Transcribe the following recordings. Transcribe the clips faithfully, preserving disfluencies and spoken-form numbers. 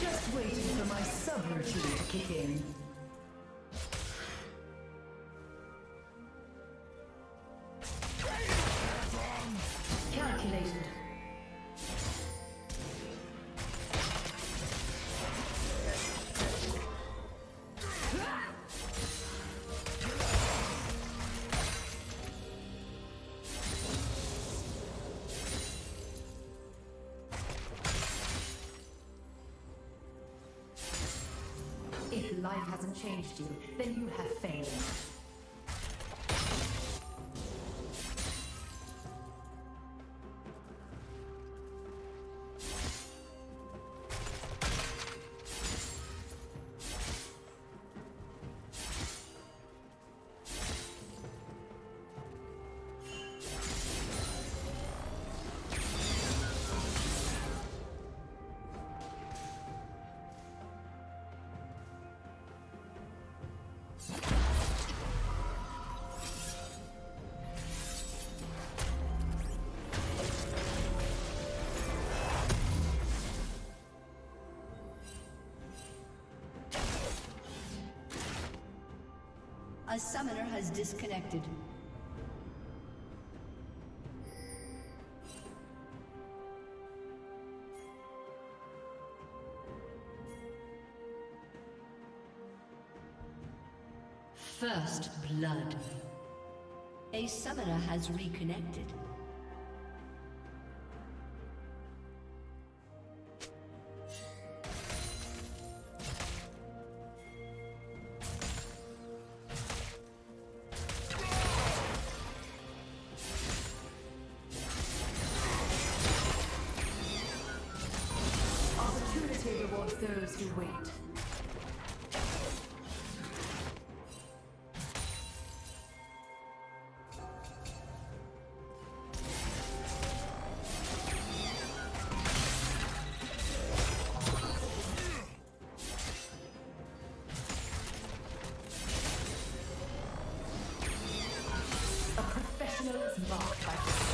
Just waiting for my subroutine to kick in. Calculated. If life hasn't changed you, then you have failed. A summoner has disconnected. First blood. A summoner has reconnected. Those who wait. A professional is marked by this.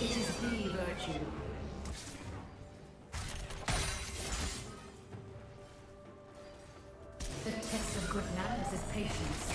It is the virtue. The test of good manners is patience.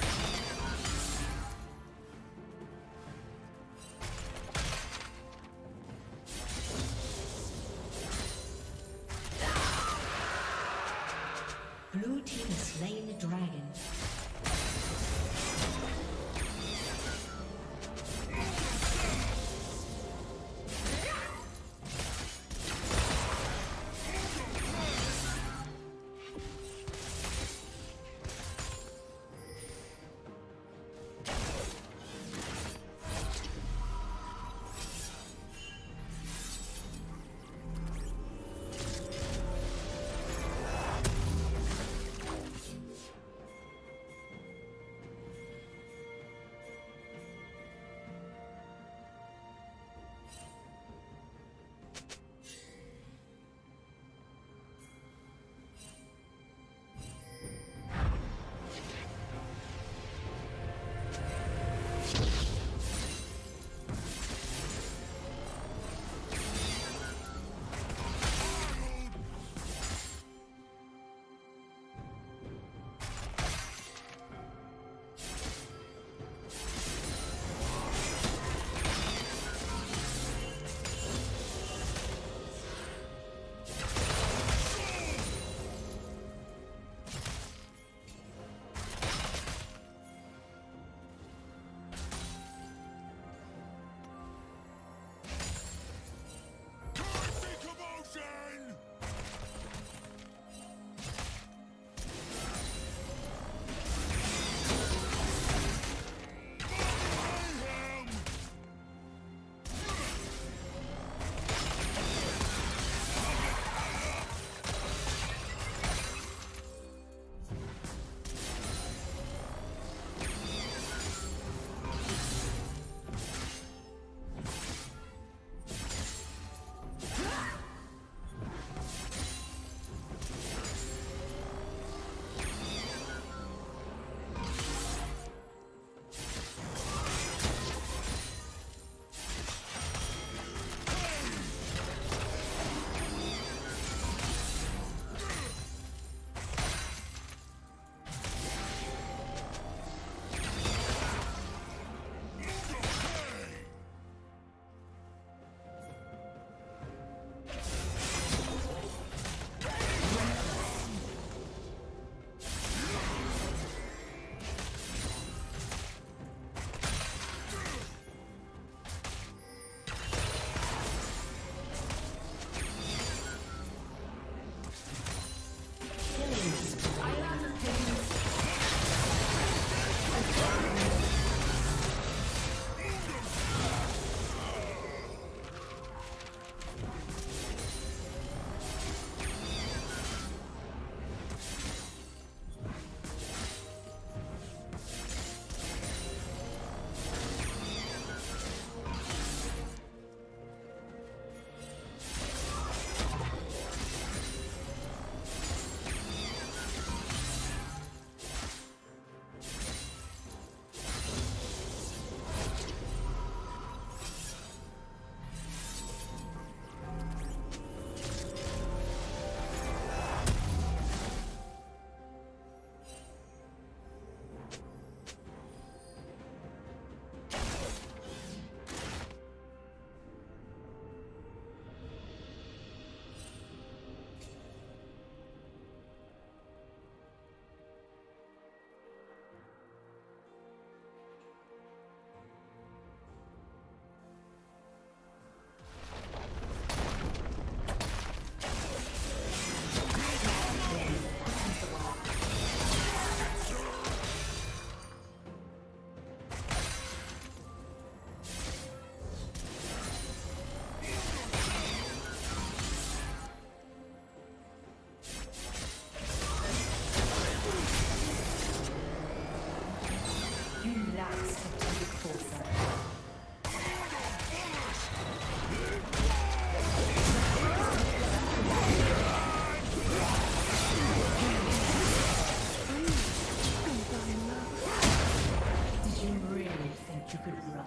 could run.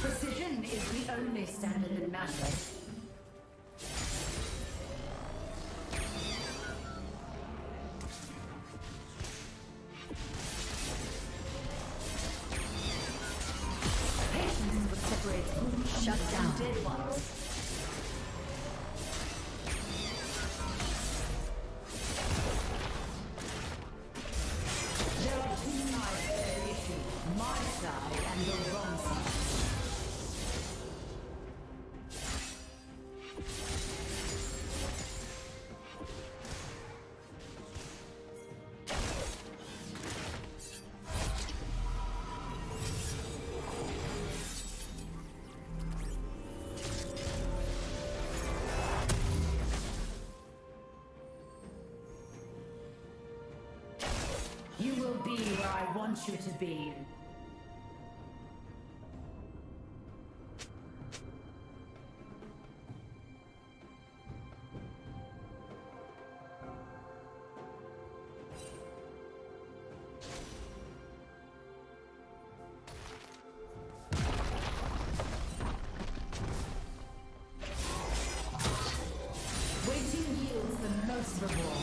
Precision is the only standard that matters. Patience is what separates who shut down dead ones. You will be where I want you to be. Waiting yields the most reward.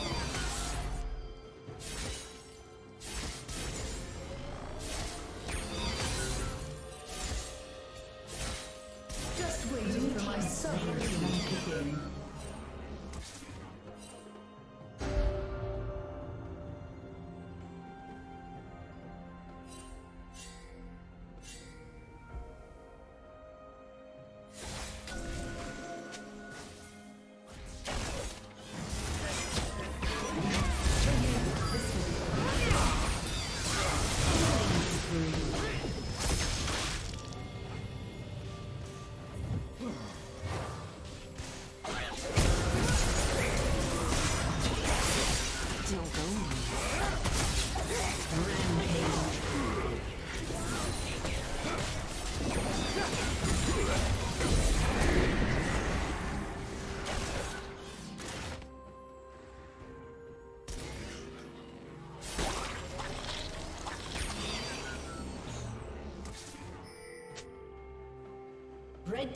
Red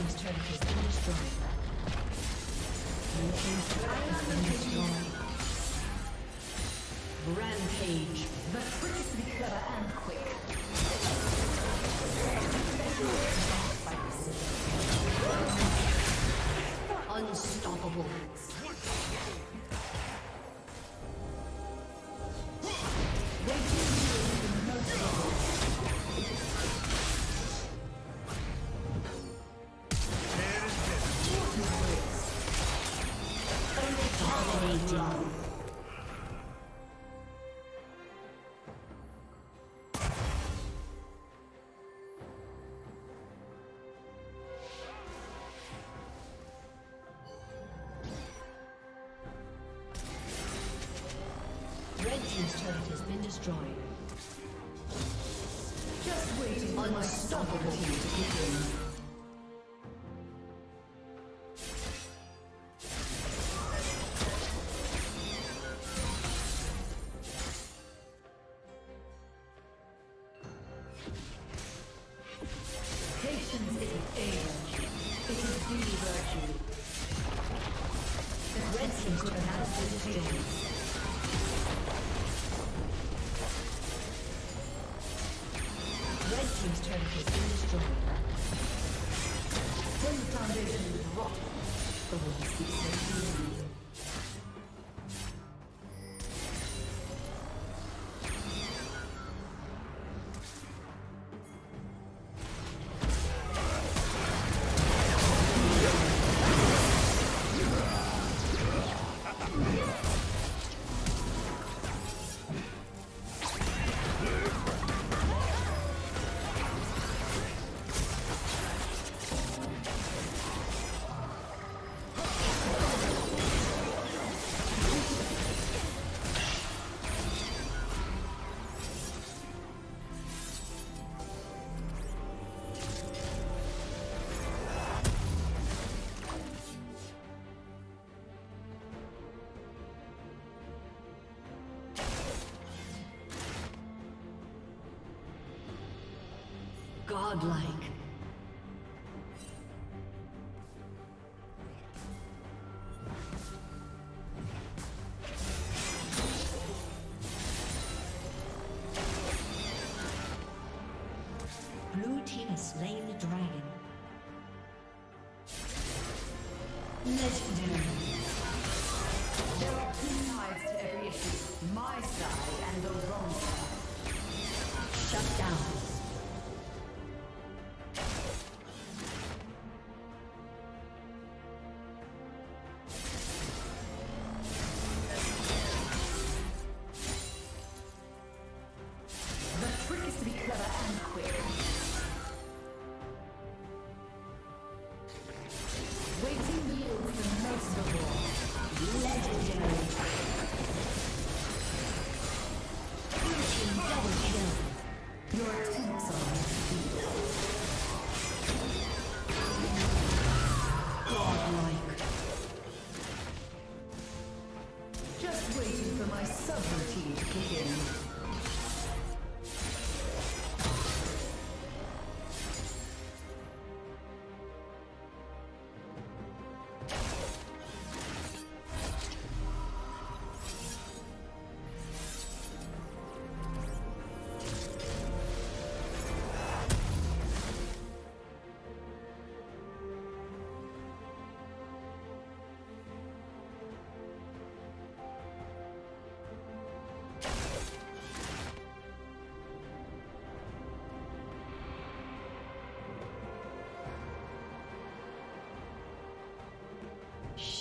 team's turret has been destroyed. Rampage. But furiously clever and quick. Unstoppable. This turret has been destroyed. Just waiting for my unstoppable team to begin. Godlike. Blue team has slain the dragon. Legendary. There are two sides to every issue. My side and the wrong side. Shut down.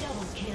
Double kill.